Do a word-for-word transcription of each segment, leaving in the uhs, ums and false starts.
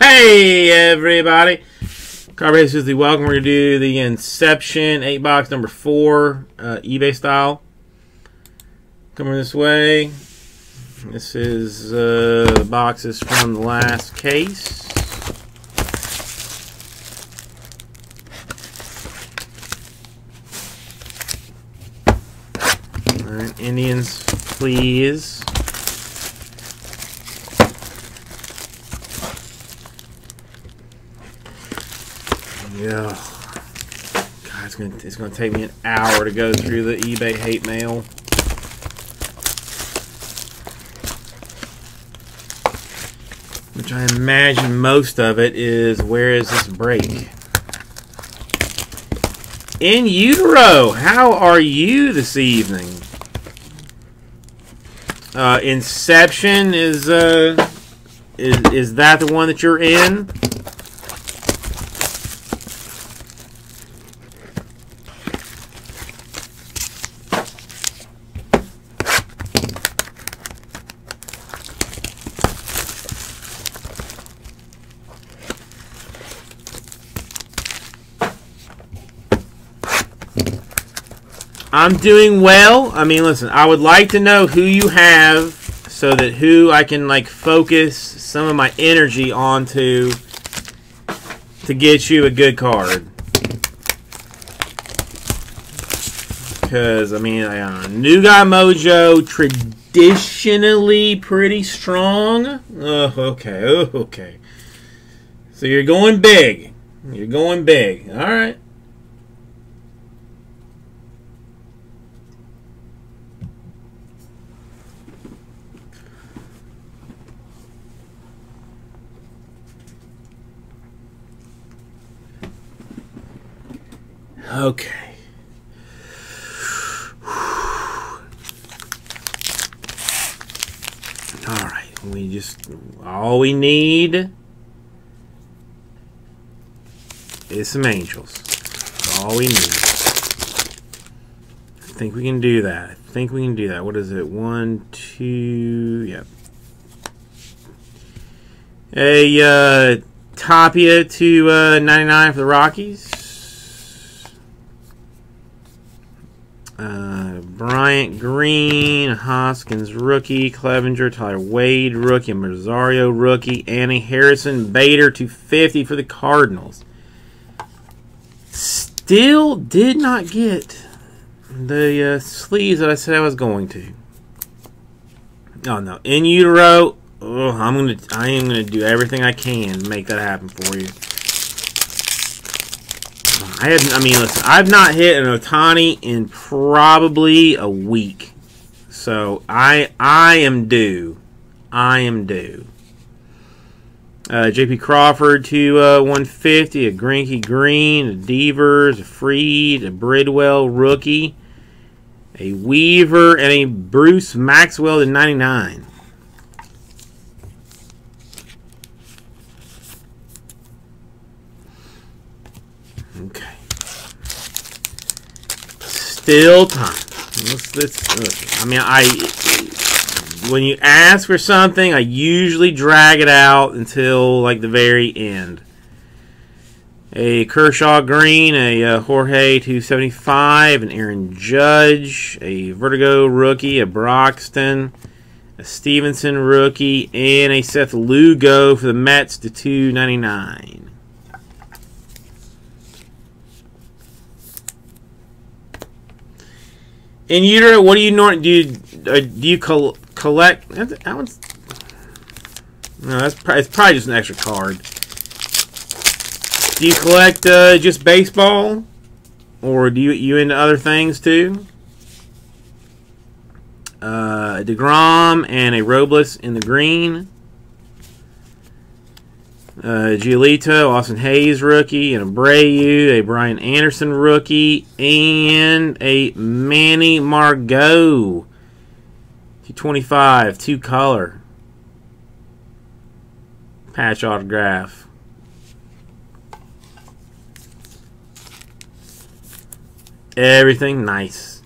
Hey, everybody. Carbass is the welcome. We're going to do the Inception eight box number four, uh, eBay style. Coming this way. This is uh, the boxes from the last case. All right, Indians, please. Yeah, God, it's gonna it's gonna take me an hour to go through the eBay hate mail. Which I imagine most of it is, where is this break? In utero, how are you this evening? Uh, Inception, is, uh, is, is that the one that you're in? I'm doing well. I mean, listen, I would like to know who you have so that who I can, like, focus some of my energy onto to get you a good card. Because, I mean, I don't know. New Guy Mojo, traditionally pretty strong. Oh, okay. Oh, okay. So you're going big. You're going big. All right. Okay. All right. We just, all we need is some angels. That's all we need. I think we can do that. I think we can do that. What is it? One, two, yep. A uh, Tapia to uh, ninety-nine for the Rockies. Uh, Bryant, Green, Hoskins, rookie, Clevenger, Tyler Wade, rookie, Rosario, rookie, Annie Harrison, Bader, two fifty for the Cardinals. Still did not get the uh, sleeves that I said I was going to. Oh no, in utero. Oh, I'm gonna, I am gonna do everything I can to make that happen for you. I haven't, I mean, listen, I've not hit an Otani in probably a week. So, I I am due. I am due. Uh, J P Crawford to uh, one fifty, a Grinky Green, a Devers, a Freed, a Bridwell rookie, a Weaver, and a Bruce Maxwell to ninety-nine. Okay. Still time. Let's, let's, let's, I mean, I when you ask for something, I usually drag it out until like the very end. A Kershaw Green, a uh, Jorge two seventy-five, an Aaron Judge, a Vertigo rookie, a Broxton, a Stevenson rookie, and a Seth Lugo for the Mets to two ninety-nine. In utero, what do you normally do? Uh, do you col collect? That one's no. That's pro it's probably just an extra card. Do you collect uh, just baseball, or do you you into other things too? Uh, DeGrom and a Robles in the green. Uh, Giolito, Austin Hayes rookie, and Abreu, a Brian Anderson rookie, and a Manny Margot, two twenty-five, two color patch autograph. Everything nice.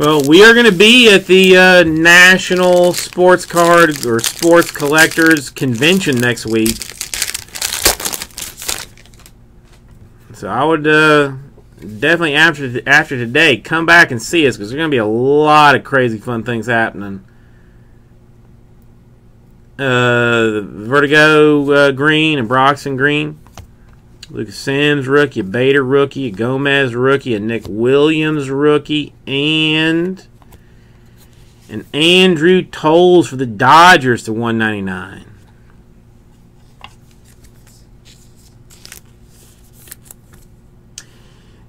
Well, we are going to be at the uh, National Sports Card or Sports Collectors Convention next week. So I would uh, definitely, after, after today, come back and see us, because there's going to be a lot of crazy fun things happening. Uh, Vertigo uh, green and Broxton green. Lucas Sims rookie, a Bader rookie, a Gomez rookie, a Nick Williams rookie, and an Andrew Toles for the Dodgers to one ninety-nine.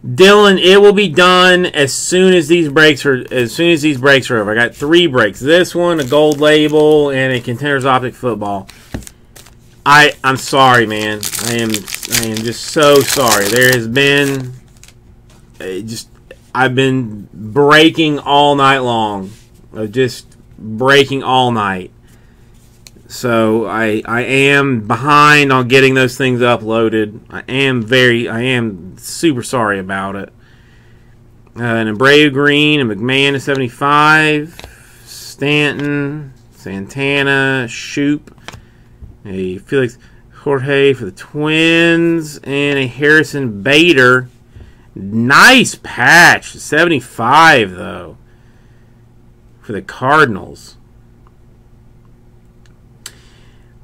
Dylan, it will be done as soon as these breaks are as soon as these breaks are over. I got three breaks. This one, a gold label, and a Contenders Optic football. I, I'm sorry, man. I am I am just so sorry. There has been just I've been breaking all night long. Just breaking all night. So I I am behind on getting those things uploaded. I am very I am super sorry about it. Uh, an Abreu green, a McMahon at seventy-five, Stanton, Santana, Shoop. A Felix Jorge for the Twins, and a Harrison Bader. Nice patch. seventy-five, though, for the Cardinals.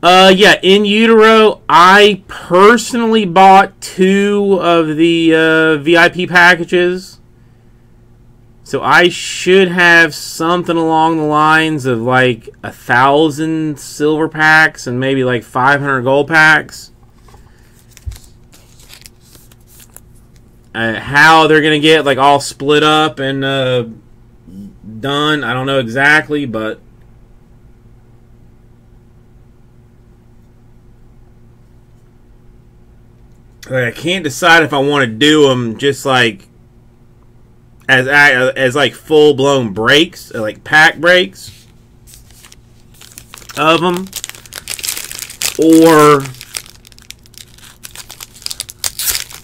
Uh, yeah, in utero, I personally bought two of the uh, V I P packages. So I should have something along the lines of like a thousand silver packs and maybe like five hundred gold packs. Uh, how they're going to get like all split up and uh, done, I don't know exactly, but like, I can't decide if I want to do them just like As, as like full-blown breaks, like pack breaks of them, or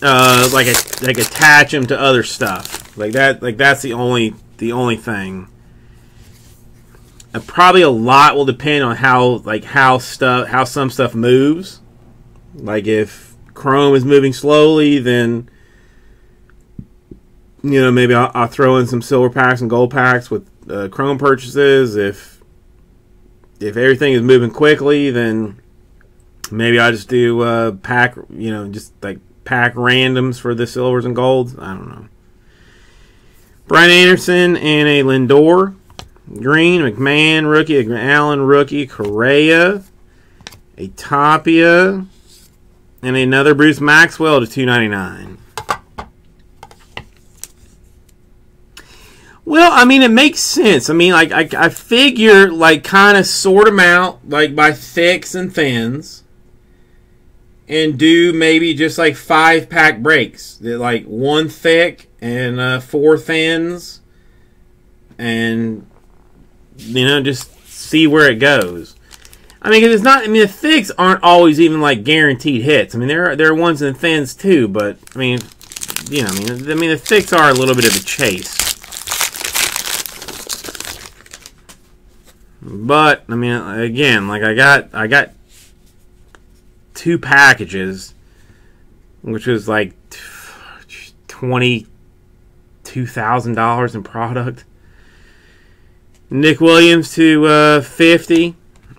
uh, like a, like attach them to other stuff. Like that. Like that's the only the only thing. And probably a lot will depend on how like how stuff how some stuff moves. Like if Chrome is moving slowly, then, you know, maybe I'll, I'll throw in some silver packs and gold packs with uh, Chrome purchases. If if everything is moving quickly, then maybe I'll just do uh, pack, you know, just like pack randoms for the silvers and golds. I don't know. Brian Anderson and a Lindor green, McMahon rookie, a Allen rookie, Correa, a Tapia, and another Bruce Maxwell to two ninety-nine. Well, I mean, it makes sense. I mean, like, I, I figure, like, kind of sort them out, like, by thicks and thins, and do maybe just, like, five-pack breaks. Like, one thick and uh, four thins, and, you know, just see where it goes. I mean, because it's not, I mean, the thicks aren't always even, like, guaranteed hits. I mean, there are, there are ones in thins, too, but, I mean, you know, I mean, I mean, the thicks are a little bit of a chase. But I mean, again, like I got, I got two packages, which was like twenty-two thousand dollars in product. Nick Williams to uh, fifty,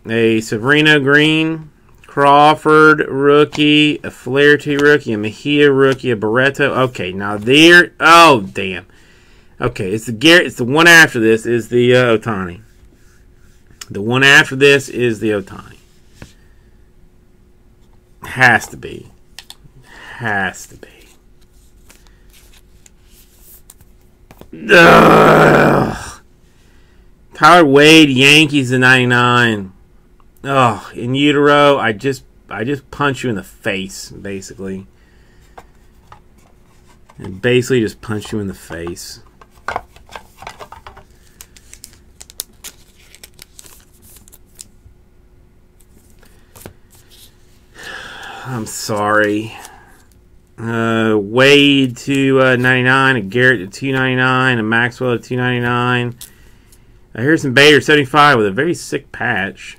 a Severino green, Crawford rookie, a Flaherty rookie, a Mejia rookie, a Barreto. Okay, now there. Oh damn. Okay, it's the Garrett. It's the one after this is the uh, Otani. The one after this is the Otani. Has to be. Has to be. Ugh. Tyler Wade, Yankees to ninety-nine. Oh, in utero, I just I just punch you in the face, basically. And basically just punch you in the face. I'm sorry. Uh, Wade to uh, ninety-nine, a Garrett to two ninety-nine, a Maxwell to two ninety-nine. A Harrison Bader seventy-five with a very sick patch.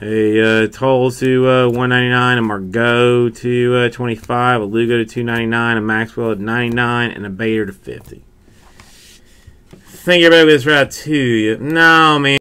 A uh, Toll to uh, one ninety-nine, a Margot to uh, twenty-five, a Lugo to two ninety-nine, a Maxwell to ninety-nine, and a Bader to fifty. Think everybody was right too. No, man.